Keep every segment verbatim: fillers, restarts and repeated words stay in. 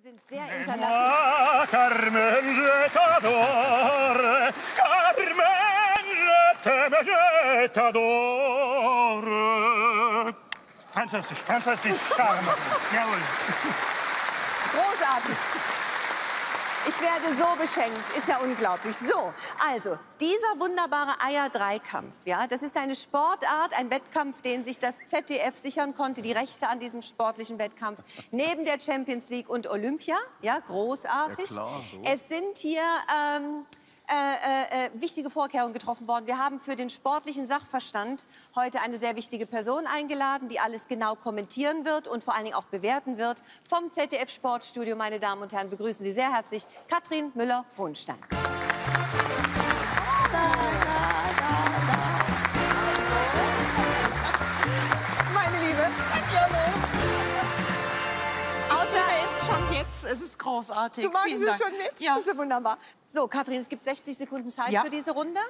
Wir sind sehr international. Fantastisch, fantastisch. Jawohl. Großartig. Ich werde so beschenkt, ist ja unglaublich. So, also, dieser wunderbare Eier-Dreikampf, ja, das ist eine Sportart, ein Wettkampf, den sich das Z D F sichern konnte, die Rechte an diesem sportlichen Wettkampf, neben der Champions League und Olympia, ja, großartig. Ja, klar, so. Es sind hier ähm, äh, äh, wichtige Vorkehrungen getroffen worden. Wir haben für den sportlichen Sachverstand heute eine sehr wichtige Person eingeladen, die alles genau kommentieren wird und vor allen Dingen auch bewerten wird. Vom Z D F-Sportstudio, meine Damen und Herren, begrüßen Sie sehr herzlich Katrin Müller-Hohenstein. Meine Liebe, schon jetzt, es ist großartig. Du magst es schon jetzt? Ja. Das ist wunderbar. So, Katrin, es gibt sechzig Sekunden Zeit ja. für diese Runde.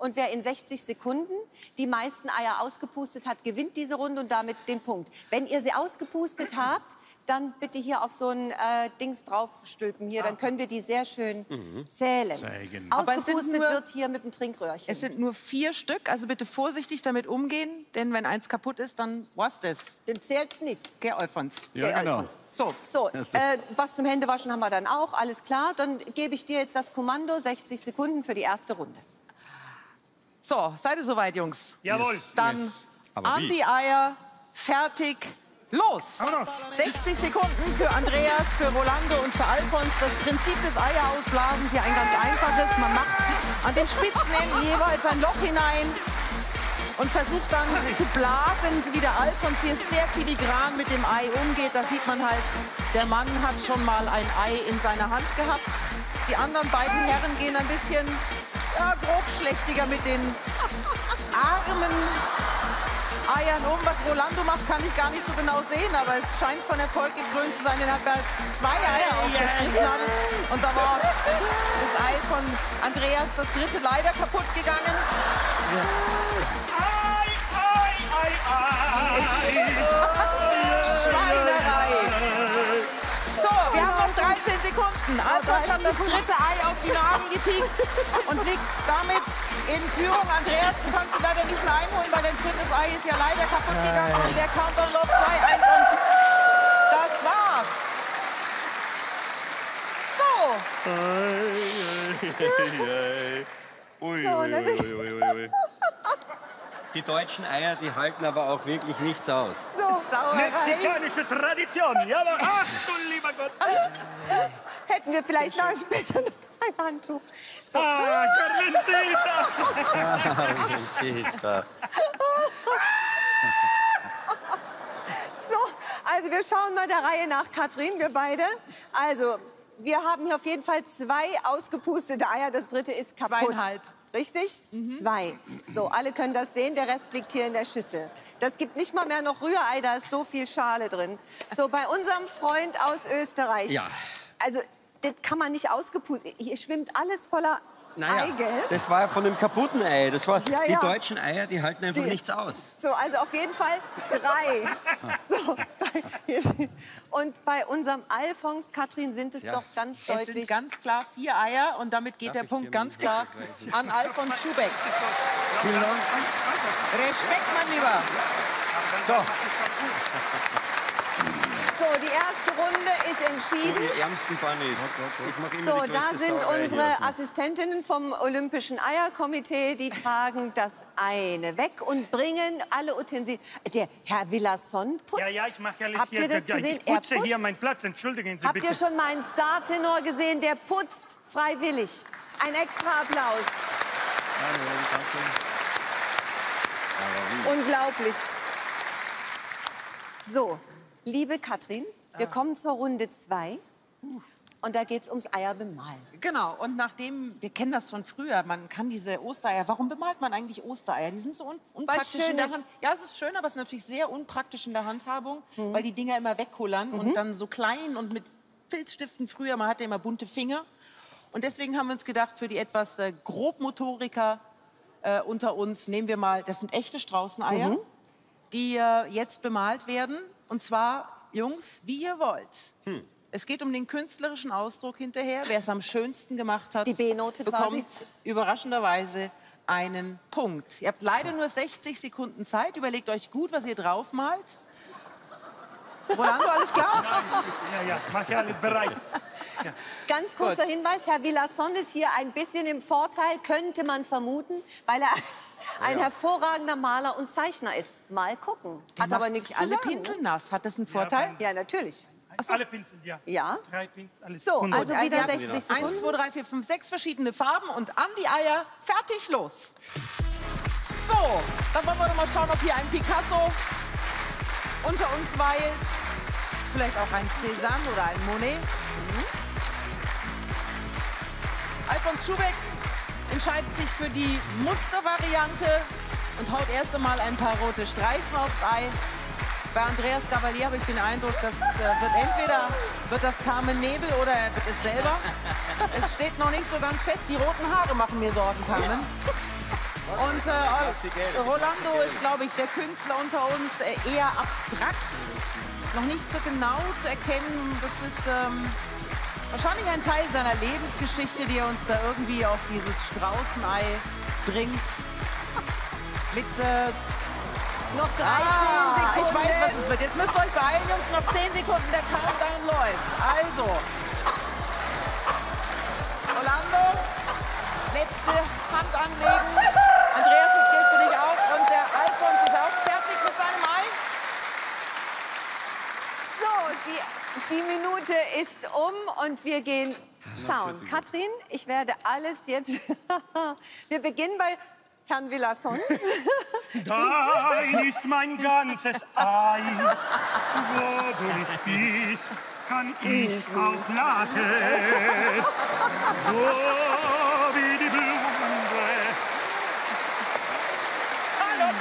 Und wer in sechzig Sekunden die meisten Eier ausgepustet hat, gewinnt diese Runde und damit den Punkt. Wenn ihr sie ausgepustet habt, dann bitte hier auf so ein äh, Dings draufstülpen. Hier, dann können wir die sehr schön mhm. zählen. Zeigen. Ausgepustet nur, wird hier mit dem Trinkröhrchen. Es sind nur vier Stück, also bitte vorsichtig damit umgehen, denn wenn eins kaputt ist, dann war's das. Dann zählt's nicht. Geh, Alfons. Ja, Geh, genau. Alfons. So, so äh, was zum Händewaschen haben wir dann auch, alles klar. Dann gebe ich dir jetzt das Kommando, sechzig Sekunden für die erste Runde. So, seid ihr soweit, Jungs? Jawohl. Yes, Dann yes. an die Eier, fertig, los! sechzig Sekunden für Andreas, für Rolando und für Alfons. Das Prinzip des Eierausblasens hier ein ganz einfaches. Man macht an den Spitzen jeweils ein Loch hinein und versucht dann zu blasen, wie der Alfons hier sehr filigran mit dem Ei umgeht. Da sieht man halt, der Mann hat schon mal ein Ei in seiner Hand gehabt. Die anderen beiden Herren gehen ein bisschen... Ja, grobschlächtiger mit den armen Eiern um. Was Rolando macht, kann ich gar nicht so genau sehen, aber es scheint von Erfolg gekrönt zu sein. Den hat er zwei Eier aufgeschnitten an. Und da war das Ei von Andreas, das dritte, leider kaputt gegangen. Ei, ei, ei, ei. Schweinerei. So, wir haben noch dreizehn Sekunden. Alfons hat das dritte Ei auf die Nase gepiekt und liegt damit in Führung. Andreas, du kannst ihn leider nicht mehr einholen, weil dein viertes Ei ist ja leider kaputt gegangen. Und der Countdown läuft zwei, eins und das war's. So. Ui, ui, ui, ui, ui. Die deutschen Eier, die halten aber auch wirklich nichts aus. So, Sauerei. Mexikanische Tradition. Ja, aber ach du lieber Gott. Hätten wir vielleicht noch später noch ein Handtuch. So. Ah, Carmencita. So, also wir schauen mal der Reihe nach, Katrin, wir beide. Also, wir haben hier auf jeden Fall zwei ausgepustete Eier. Das dritte ist kaputt. Zweieinhalb. Richtig? Mhm. Zwei. So, alle können das sehen, der Rest liegt hier in der Schüssel. Das gibt nicht mal mehr noch Rührei, da ist so viel Schale drin. So, bei unserem Freund aus Österreich. Ja. Also, das kann man nicht ausgepustet. Hier schwimmt alles voller naja, Ei, gell? Das war von dem kaputten Ei. Das war ja, ja. Die deutschen Eier, die halten einfach die. nichts aus. So, also auf jeden Fall drei. So, drei. Und bei unserem Alfons, Katrin, sind es ja. doch ganz deutlich. Es sind ganz klar vier Eier und damit geht Darf der Punkt ganz klar an Alfons Schuhbeck. Vielen Dank. Respekt, mein Lieber. So. So, die erste Runde ist entschieden. Die ärmsten Bunnies. So, da sind unsere Assistentinnen vom Olympischen Eierkomitee. Die tragen das eine weg und bringen alle Utensilien. Der Herr Villazón putzt. Ja, ja, ich mache alles Habt hier. Ihr das ja, gesehen? Ich putze er putzt. hier meinen Platz. Entschuldigen Sie Habt bitte. Habt ihr schon meinen Star-Tenor gesehen? Der putzt freiwillig. Ein extra Applaus. Hallo, danke. Unglaublich. So. Liebe Katrin, wir kommen zur Runde zwei und da geht es ums Eier bemalen. Genau, und nachdem, wir kennen das von früher, man kann diese Ostereier, warum bemalt man eigentlich Ostereier? Die sind so un unpraktisch in der Hand. Ja, es ist schön, aber es ist natürlich sehr unpraktisch in der Handhabung, mhm. weil die Dinger immer wegkullern mhm. und dann so klein und mit Filzstiften früher, man hatte immer bunte Finger. Und deswegen haben wir uns gedacht, für die etwas äh, Grobmotoriker äh, unter uns nehmen wir mal, das sind echte Straußeneier, mhm. die äh, jetzt bemalt werden. Und zwar, Jungs, wie ihr wollt. Hm. Es geht um den künstlerischen Ausdruck hinterher. Wer es am schönsten gemacht hat, die B-Note bekommt quasi überraschenderweise einen Punkt. Ihr habt leider nur sechzig Sekunden Zeit. Überlegt euch gut, was ihr drauf malt. Rolando, alles klar? Ja, ja, ja, mach ja alles bereit. Ja. Ganz kurzer Gut. Hinweis, Herr Villazón ist hier ein bisschen im Vorteil, könnte man vermuten, weil er ein ja. hervorragender Maler und Zeichner ist. Mal gucken. Die hat aber nichts alle Pinsel nass. Hat das einen Vorteil? Ja, ja natürlich. So. Alle Pinsel, ja. Ja. Drei Pinsel, alles. So, also wieder sechzig Sekunden. eins, zwei, drei, vier, fünf, sechs verschiedene Farben und an die Eier. Fertig, los. So, dann wollen wir doch mal schauen, ob hier ein Picasso unter uns weilt. Vielleicht auch ein Cezanne oder ein Monet. Mhm. Alfons Schuhbeck entscheidet sich für die Mustervariante und haut erst einmal ein paar rote Streifen aufs Ei. Bei Andreas Gabalier habe ich den Eindruck, das äh, wird entweder wird das Carmen Nebel oder er wird es selber. Es steht noch nicht so ganz fest. Die roten Haare machen mir Sorgen, Carmen. Und äh, Rolando ist, glaube ich, der Künstler unter uns, äh, eher abstrakt. Noch nicht so genau zu erkennen. Das ist ähm, wahrscheinlich ein Teil seiner Lebensgeschichte, die er uns da irgendwie auf dieses Straußenei bringt. Mit äh, noch dreizehn ah, Sekunden. Ich weiß, was es wird. Jetzt müsst ihr euch beeilen, Jungs. Noch zehn Sekunden, der Countdown läuft. Also, Rolando, letzte Hand anlegen. Andreas, es gilt für dich auch. Und der Alfons ist auch fertig mit seinem Ei. So, die, die Minute ist um und wir gehen schauen. Katrin, ich werde alles jetzt... Wir beginnen bei... Herrn Villazón. Dein ist mein ganzes Ei. Wo du nicht bist, kann ich auch lachen. So wie die Blume. Hallo,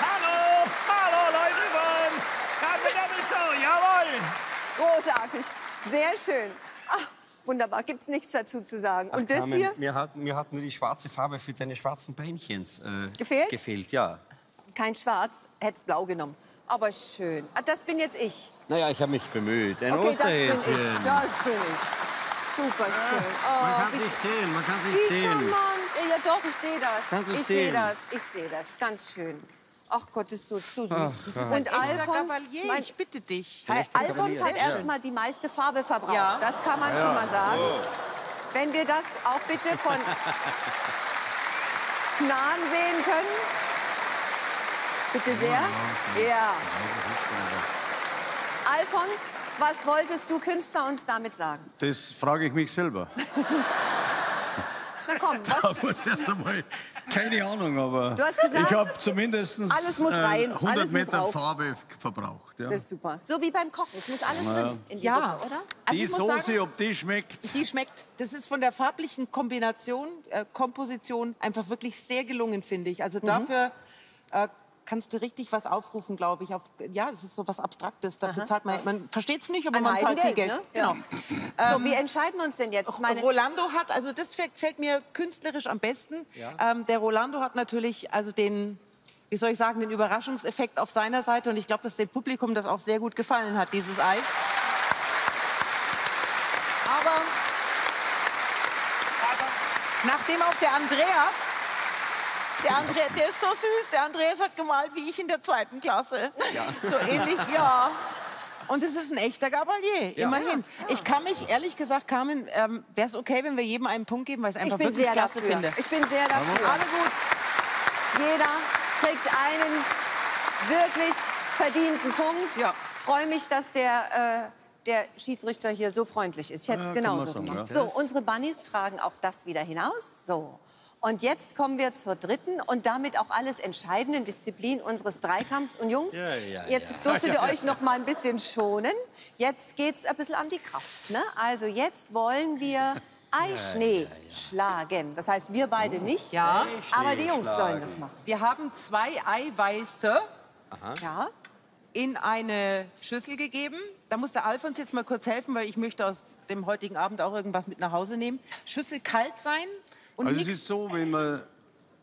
hallo, hallo, Leute. Kann mit der Show, jawohl. Großartig, sehr schön. Ach. Wunderbar, gibt es nichts dazu zu sagen. Ach, und das Carmen, hier? Mir hat, mir hat nur die schwarze Farbe für deine schwarzen Beinchens äh, gefehlt? gefehlt, ja. Kein Schwarz, hätte es blau genommen. Aber schön. Das bin jetzt ich. Naja, ich habe mich bemüht. Ein okay, Osterhäschen. Das bin ich. Das bin ich. Super schön. Oh, man kann es nicht sehen, man kann es nicht sehen. Ja doch, ich sehe das. Ich sehe das, ich sehe das. Ganz schön. Ach Gott, das ist so, so süß. Ach, das ist und Alfons, mein, ich bitte dich. Alfons hat erst mal die meiste Farbe verbraucht. Ja. Das kann man ja. schon mal sagen. Oh. Wenn wir das auch bitte von nahen sehen können. Bitte sehr. Ja. Alfons, was wolltest du Künstler uns damit sagen? Das frage ich mich selber. Na komm, was? Da muss erst einmal, keine Ahnung, aber du hast gesagt, ich habe zumindest äh, hundert Meter Farbe verbraucht. Ja. Das ist super. So wie beim Kochen, es muss alles ja. drin in die ja. Suppe, oder? Also die Soße, sagen, ob die schmeckt? Die schmeckt. Das ist von der farblichen Kombination, äh, Komposition einfach wirklich sehr gelungen, finde ich. Also mhm. dafür äh, kannst du richtig was aufrufen, glaube ich. Auf, ja, das ist so was Abstraktes. Dafür zahlt man, man versteht es nicht, aber An man zahlt viel Geld. Ne? Genau. Ja. So, ähm, wie entscheiden wir uns denn jetzt? Ich meine, Rolando hat, also das fällt mir künstlerisch am besten. Ja. Ähm, der Rolando hat natürlich also den, wie soll ich sagen, den Überraschungseffekt auf seiner Seite. Und ich glaube, dass dem Publikum das auch sehr gut gefallen hat, dieses Ei. Aber, aber nachdem auch der Andreas... Der, André, der ist so süß. Der Andreas hat gemalt wie ich in der zweiten Klasse. Ja. So ähnlich, ja. Und es ist ein echter Gabalier, ja. immerhin. Ja. Ich kann mich, ehrlich gesagt, Carmen, ähm, wäre es okay, wenn wir jedem einen Punkt geben, weil ich es einfach wirklich klasse dafür. finde. Ich bin sehr dafür. Alle gut. Jeder kriegt einen wirklich verdienten Punkt. Ja. Ich freue mich, dass der... Äh, der Schiedsrichter hier so freundlich ist. Ich hätte es ja, genauso schon, gemacht. Ja. So, unsere Bunnies tragen auch das wieder hinaus. So. Und jetzt kommen wir zur dritten und damit auch alles entscheidenden Disziplin unseres Dreikampfs. Und Jungs, ja, ja, jetzt ja. durftet ihr ja, euch ja. noch mal ein bisschen schonen. Jetzt geht es ein bisschen an die Kraft. Ne? Also jetzt wollen wir Eischnee ja, ja, ja. schlagen. Das heißt, wir beide nicht, ja. aber die Jungs schlagen. sollen das machen. Wir haben zwei Eiweiße. Aha. Ja. in eine Schüssel gegeben. Da muss der Alfons jetzt mal kurz helfen, weil ich möchte aus dem heutigen Abend auch irgendwas mit nach Hause nehmen. Schüssel kalt sein. Und also es ist so, wenn man,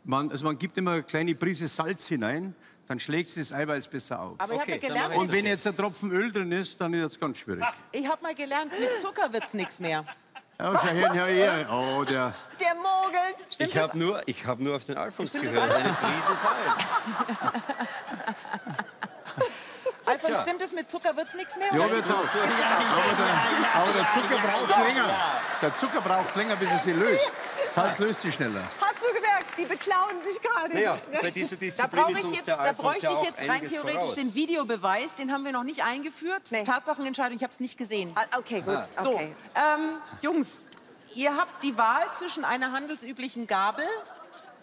man, also man gibt immer eine kleine Prise Salz hinein, dann schlägt sie selber es besser auf. Aber ich okay, gelernt, und wenn jetzt ein Tropfen Öl drin ist, dann wird es ganz schwierig. Ach, ich habe mal gelernt, mit Zucker wird es nichts mehr. Oh, ja, ja. Oh, der, der mogelt. Stimmt ich habe nur, hab nur auf den Alfons gehört. Eine Prise Salz. Alfons, stimmt es, mit Zucker wird es nichts mehr? Ja, wird es auch. Aber der, aber der Zucker braucht länger. Der Zucker braucht länger, bis er sie löst. Salz löst sie schneller. Hast du gemerkt, die beklauen sich gerade. Naja, bei dieser Disziplin ist uns der Alfons ja auch einiges voraus. Da bräuchte ich jetzt rein theoretisch den Videobeweis, den haben wir noch nicht eingeführt. Nee. Tatsachenentscheidung, ich habe es nicht gesehen. Okay, gut. Okay. So, ähm, Jungs, ihr habt die Wahl zwischen einer handelsüblichen Gabel,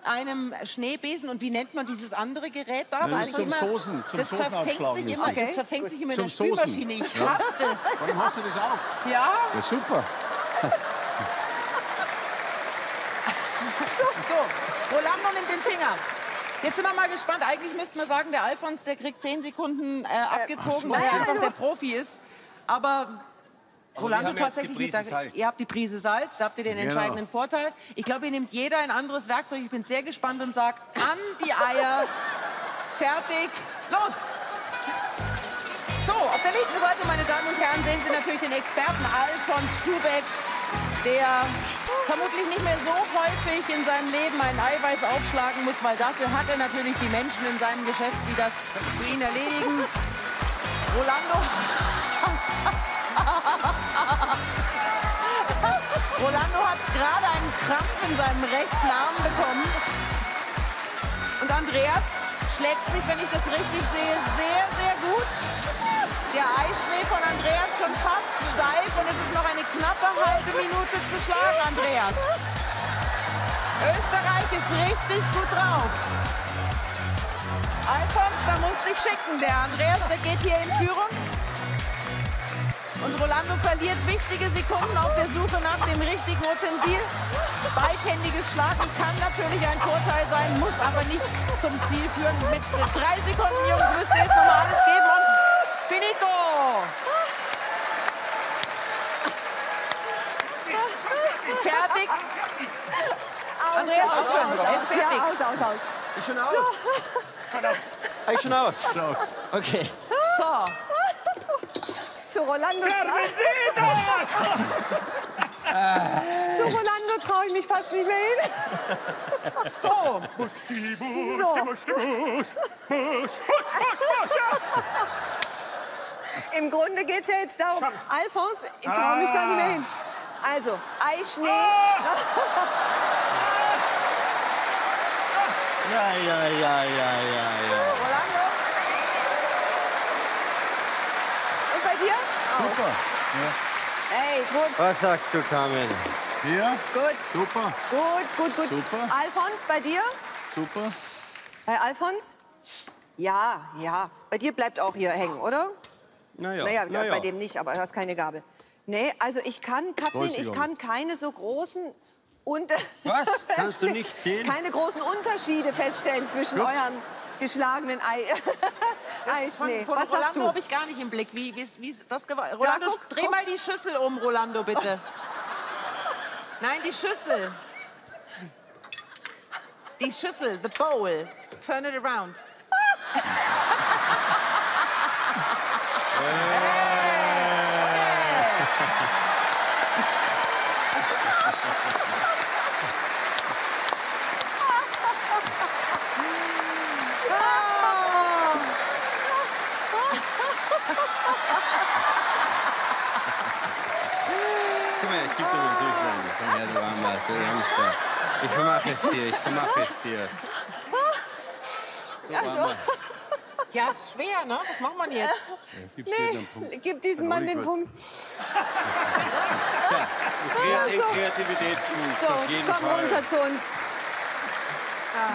einem Schneebesen und wie nennt man dieses andere Gerät da? Ja, das, zum Soßen, zum das, verfängt sich immer, okay. das verfängt sich immer zum in der Soßen. Spülmaschine. Ich ja. hasse das. Warum hast du das auch? Ja. Ja, super. So, so, Rolando nimmt den Finger. Jetzt sind wir mal gespannt. Eigentlich müsste man sagen, der Alfons, der kriegt zehn Sekunden äh, abgezogen, äh, weil er einfach der Profi ist. Aber... Rolando, tatsächlich mit der, ihr habt die Prise Salz, da habt ihr den genau. entscheidenden Vorteil. Ich glaube, ihr nehmt jeder ein anderes Werkzeug. Ich bin sehr gespannt und sage, an die Eier, fertig, los! So, auf der linken Seite, meine Damen und Herren, sehen Sie natürlich den Experten Alfons Schuhbeck, der vermutlich nicht mehr so häufig in seinem Leben einen Eiweiß aufschlagen muss, weil dafür hat er natürlich die Menschen in seinem Geschäft, die das für ihn erledigen. Rolando... Rolando hat gerade einen Krampf in seinem rechten Arm bekommen. Und Andreas schlägt sich, wenn ich das richtig sehe, sehr, sehr gut. Der Eischnee von Andreas schon fast steif und es ist noch eine knappe halbe Minute zu schlagen, Andreas. Österreich ist richtig gut drauf. Alfons, da muss sich schicken. Der Andreas, der geht hier in Führung. Und Rolando verliert wichtige Sekunden auf der Suche nach dem richtigen Utensil. Beidhändiges Schlagen kann natürlich ein Vorteil sein, muss aber nicht zum Ziel führen. Mit drei Sekunden, Jungs, müsst ihr jetzt noch mal alles geben und finito! Fertig? Aus, Andreas, aus, aus, aus, ist fertig. Ja, aus, aus, aus. Ist schon aus? So. Ist schon aus? Okay. So. Zu Rolando, Zu Rolando traue ich mich fast nicht mehr hin. So. So. Im Grunde geht es ja jetzt darum, Alfons, ich traue mich da nicht mehr hin. Also, Eischnee. Ja, ja, ja, ja, ja, ja. Super. Ja. Hey, gut. Was sagst du, Carmen? Ja. Gut. Super. Gut, gut, gut. Super. Alfons, bei dir? Super. Bei Alfons? Ja, ja. Bei dir bleibt auch hier hängen, oder? Naja. Naja, Na ja. bei dem nicht, aber du hast keine Gabel. Nee, also ich kann, Katrin, ich kann keine so großen... Unter Was? Kannst du nicht sehen? Keine großen Unterschiede feststellen zwischen Look. euren... geschlagenen Ei. Eischnee. Von, von Was Rolando habe ich gar nicht im Blick. Wie, wie, wie das Rolando, da, guck, dreh guck. mal die Schüssel um, Rolando, bitte. Oh. Nein, die Schüssel. Die Schüssel, the bowl. Turn it around. Hey. Hey. Ich vermache es dir, ich vermache es dir. Also. Ja, ist schwer, ne? Was macht man jetzt? Ja, gib's nee, den Punkt. Gib diesem Mann den Punkt. Ja, so. Kreativitätsmut, so, auf jeden komm Fall. runter zu uns.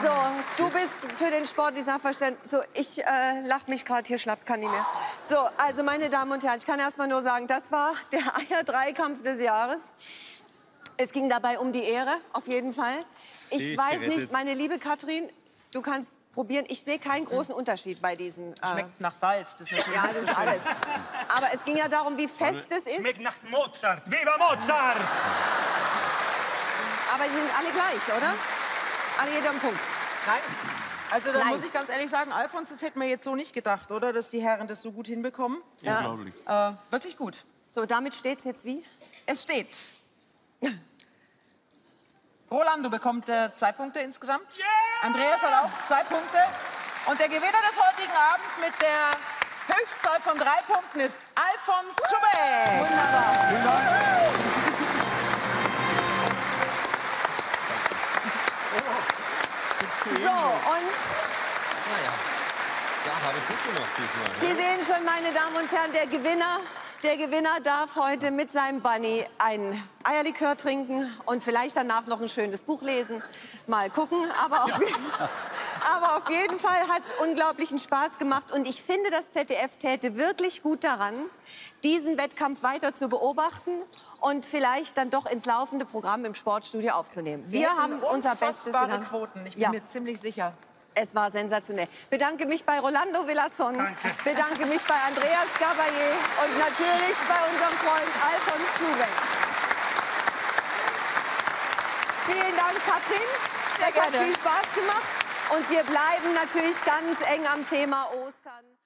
So, du bist für den sportlichen Sachverstand. So, ich äh, lache mich gerade hier schlapp, kann nicht mehr. So, also meine Damen und Herren, ich kann erst mal nur sagen, das war der Eier-Dreikampf des Jahres. Es ging dabei um die Ehre, auf jeden Fall. Ich Sie weiß nicht, meine liebe Katrin, du kannst probieren. Ich sehe keinen großen Unterschied bei diesen. Äh Schmeckt nach Salz. Das ist ja, das ist alles. Aber es ging ja darum, wie fest es ist. Schmeckt nach Mozart. Viva Mozart! Aber die sind alle gleich, oder? Alle jeder am Punkt. Nein. Also da muss ich ganz ehrlich sagen, Alfons, das hätten wir jetzt so nicht gedacht, oder? Dass die Herren das so gut hinbekommen. Ja. Unglaublich. Äh, wirklich gut. So, damit steht es jetzt wie? Es steht. Rolando bekommt äh, zwei Punkte insgesamt. Yeah! Andreas hat auch zwei Punkte. Und der Gewinner des heutigen Abends mit der Höchstzahl von drei Punkten ist Alfons Schuhbeck. Wunderbar. Wunderbar. So, und naja, da habe ich gut gemacht diesmal. Sie sehen schon, meine Damen und Herren, der Gewinner, der Gewinner darf heute mit seinem Bunny ein Eierlikör trinken und vielleicht danach noch ein schönes Buch lesen. Mal gucken, aber auf, ja. aber auf jeden Fall hat es unglaublichen Spaß gemacht. Und ich finde, das Z D F täte wirklich gut daran, diesen Wettkampf weiter zu beobachten und vielleicht dann doch ins laufende Programm im Sportstudio aufzunehmen. Wir, Wir haben unser Bestes getan. Quoten, ich bin ja. mir ziemlich sicher. Es war sensationell. Bedanke mich bei Rolando Villazón, bedanke mich bei Andreas Gabalier und natürlich bei unserem Freund Alfons Schuhbeck. Vielen Dank, Katrin. Sehr das gerne. Hat viel Spaß gemacht. Und wir bleiben natürlich ganz eng am Thema Ostern.